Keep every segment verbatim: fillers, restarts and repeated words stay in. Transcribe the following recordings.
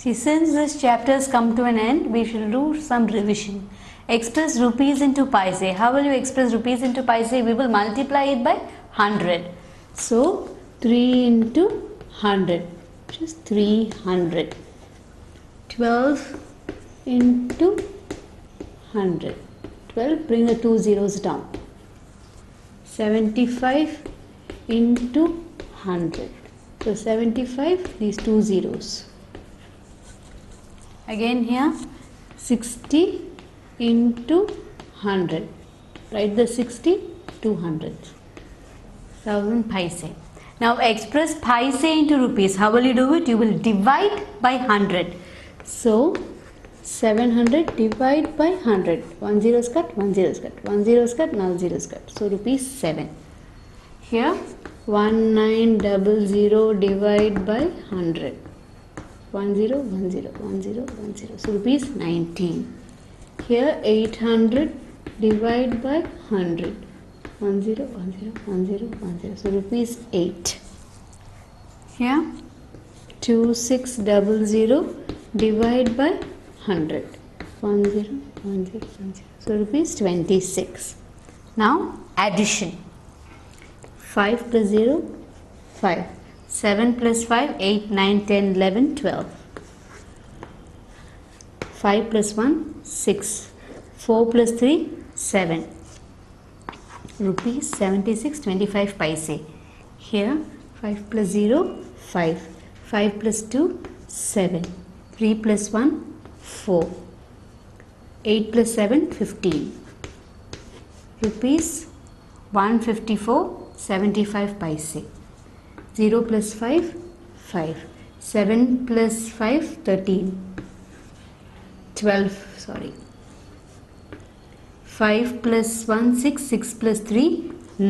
See, since this chapter has come to an end, we shall do some revision. Express rupees into paise. How will you express rupees into paise? We will multiply it by one hundred. So, three into one hundred. Just three hundred. twelve into one hundred. twelve, bring the two zeros down. seventy-five into one hundred. So, seventy-five, these two zeros. Again here, sixty into one hundred. Write the sixty, two hundred. one thousand paise. Now express paise into rupees. How will you do it? You will divide by one hundred. So, seven hundred divide by one hundred. one zero is cut, one zero is cut, one zero is cut, now zero is cut. So, rupees seven. Here, one nine zero zero divide by one hundred. one zero, one zero, one zero, one zero. So, rupees nineteen. Here, eight hundred divide by one hundred. one zero, one zero, one zero, one zero. So, rupees eight. Here, two six zero zero divide by one hundred. one zero, one zero, one zero. So, rupees twenty-six. Now, addition. five plus zero, five. seven plus five, eight, nine, ten, eleven, twelve. five plus one, six. four plus three, seven. Rupees seventy-six, twenty-five paise. Here, five plus zero, five. five plus two, seven. three plus one, four. eight plus seven, fifteen. Rupees one fifty-four, seventy-five paise. zero plus five, five. seven plus five, thirteen. twelve, sorry. five plus one, six. six plus three,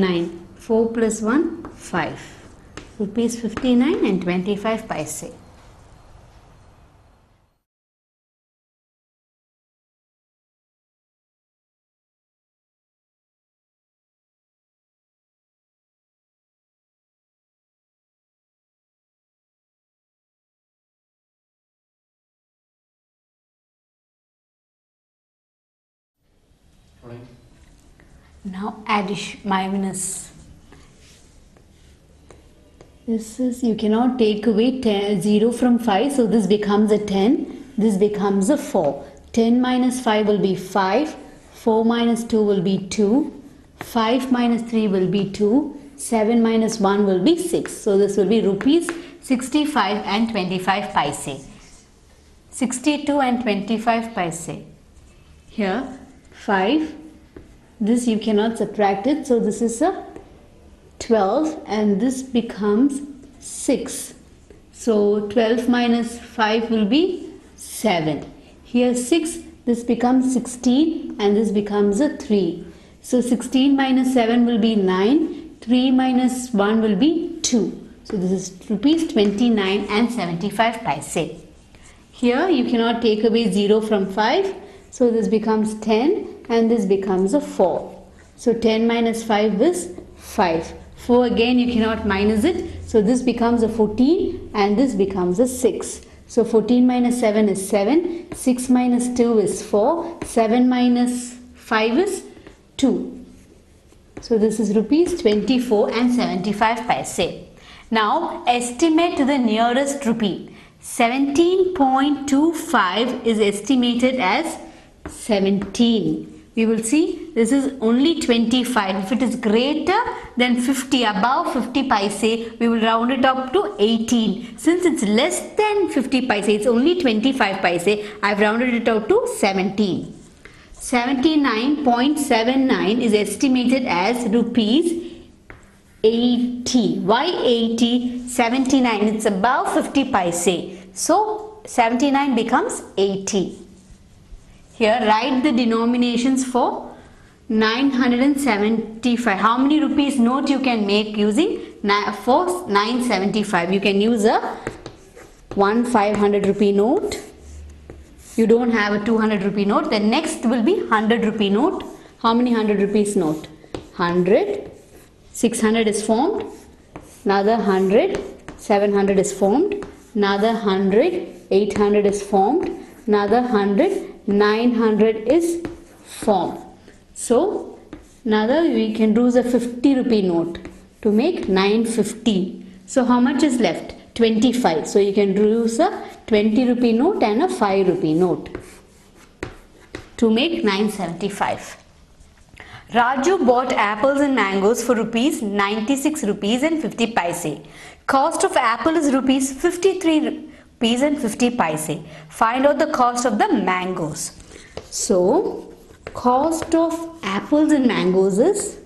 nine. four plus one, five. Rupees fifty-nine and twenty-five paise. Now addition, minus. This is, you cannot take away ten, zero from five, so this becomes a ten, this becomes a four. ten minus five will be five, four minus two will be two, five minus three will be two, seven minus one will be six. So this will be rupees sixty-five and twenty-five paise. sixty-two and twenty-five paise. Here, five. This you cannot subtract it, so this is a twelve and this becomes six. So twelve minus five will be seven. Here six, this becomes sixteen and this becomes a three. So sixteen minus seven will be nine, three minus one will be two. So this is rupees twenty-nine and seventy-five paise. Here you cannot take away zero from five, so this becomes ten. And this becomes a four. So ten minus five is five. four again you cannot minus it. So this becomes a fourteen and this becomes a six. So fourteen minus seven is seven. six minus two is four. seven minus five is two. So this is rupees twenty-four and seventy-five paise. Now estimate the nearest rupee. seventeen point two five is estimated as seventeen. We will see this is only twenty-five. If it is greater than fifty, above fifty paise, we will round it up to eighteen. Since it's less than fifty paise, it's only twenty-five paise, I've rounded it out to seventeen. seventy-nine point seven nine is estimated as rupees eighty. Why eighty? seventy-nine. It's above fifty paise. So seventy-nine becomes eighty. Here, write the denominations for nine hundred seventy-five. How many rupees note you can make using for nine seventy-five? You can use a one five hundred rupee note. You don't have a two hundred rupee note. The next will be one hundred rupee note. How many one hundred rupees note? one hundred. six hundred is formed. Another one hundred. seven hundred is formed. another one hundred, eight hundred is formed, another one hundred, nine hundred is formed. So another we can do is a fifty rupee note to make nine fifty. So how much is left? twenty-five. So you can use a twenty rupee note and a five rupee note to make nine seventy-five. Raju bought apples and mangoes for rupees ninety-six rupees and fifty paise. Cost of apple is rupees fifty-three rupees and fifty paise. Find out the cost of the mangoes. So cost of apples and mangoes is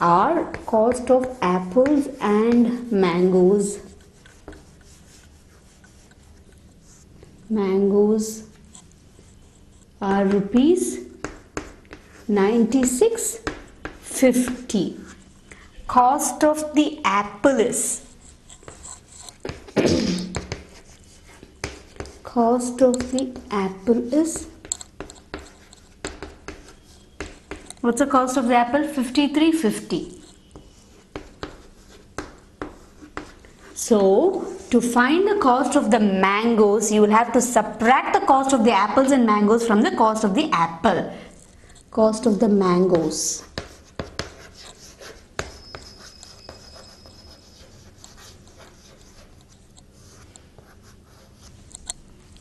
our cost of apples and mangoes mangoes are rupees ninety-six fifty. Cost of the apple is cost of the apple is what's the cost of the apple? fifty-three fifty. So to find the cost of the mangoes, you will have to subtract the cost of the apples and mangoes from the cost of the apple. Cost of the mangoes.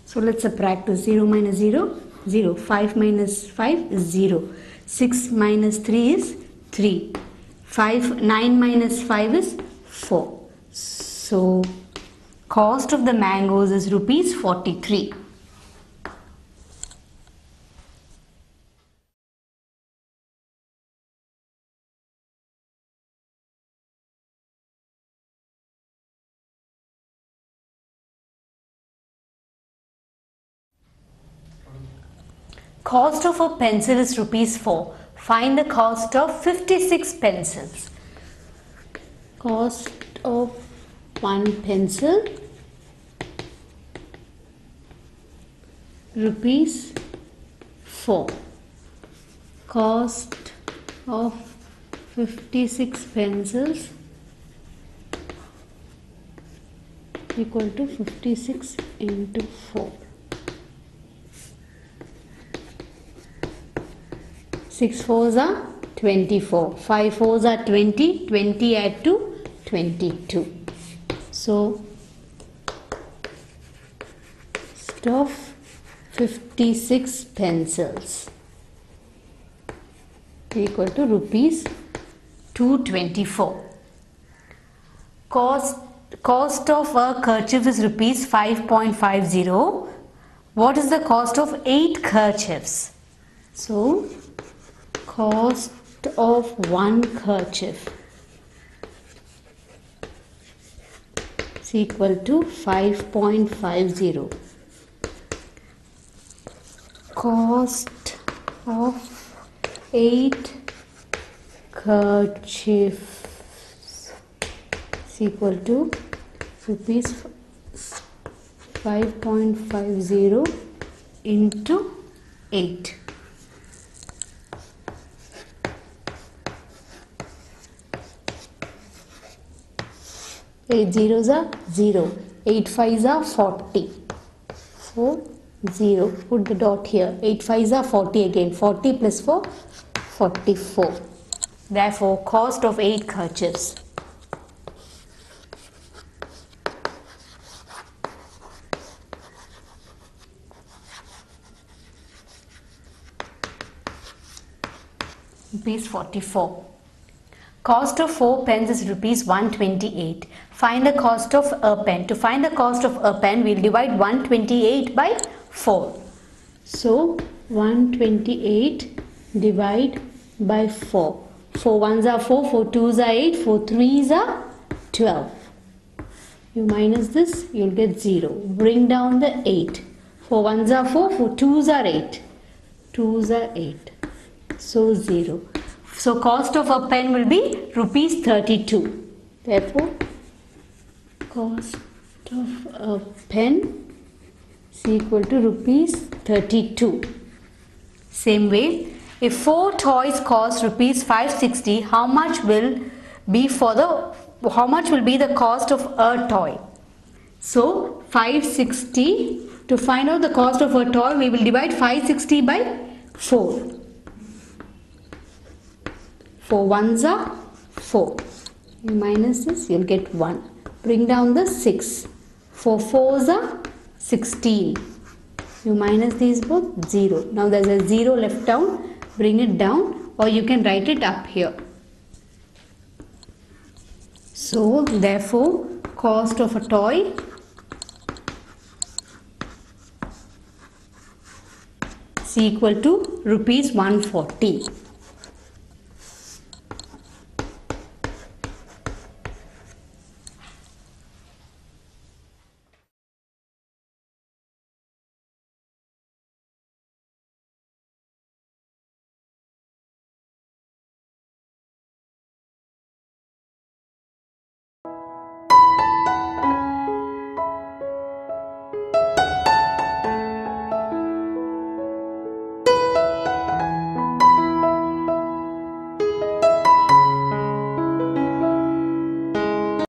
So let's subtract this. zero minus zero, zero. five minus five is zero. six minus three is three. five, nine minus five is four. So cost of the mangoes is rupees forty-three. Cost of a pencil is rupees four. Find the cost of fifty-six pencils. Cost of one pencil rupees four. Cost of fifty-six pencils equal to fifty-six into four. six fours are twenty-four, five fours are twenty, twenty add to twenty-two. So, stuff fifty-six pencils equal to rupees two twenty-four. Cost, cost of a kerchief is rupees five point five zero. What is the cost of eight kerchiefs? So, cost of one kerchief is equal to five point five zero. Cost of eight kerchiefs is equal to rupees five point five zero into eight. eight zeros are zero, eight fives are forty, so zero, put the dot here, eight fives are forty again, forty plus four, forty-four. Therefore, cost of eight kerchiefs. Rupees forty-four. Cost of four pens is rupees one twenty-eight. Find the cost of a pen. To find the cost of a pen, we'll divide one twenty-eight by four. So, one twenty-eight divide by four. four ones are four, four twos are eight, four threes are twelve. You minus this, you'll get zero. Bring down the eight. four ones are four, four twos are eight. twos are eight. So, zero. So, cost of a pen will be rupees thirty-two. Therefore, cost of a pen is equal to rupees thirty-two. Same way, if four toys cost rupees five sixty, how much will be for the how much will be the cost of a toy? So five hundred sixty, to find out the cost of a toy, we will divide five hundred sixty by four. four ones are four. You minus this, you'll get one. Bring down the six. four fours are sixteen. You minus these both, zero. Now there's a zero left down. Bring it down, or you can write it up here. So therefore, cost of a toy is equal to rupees one hundred forty.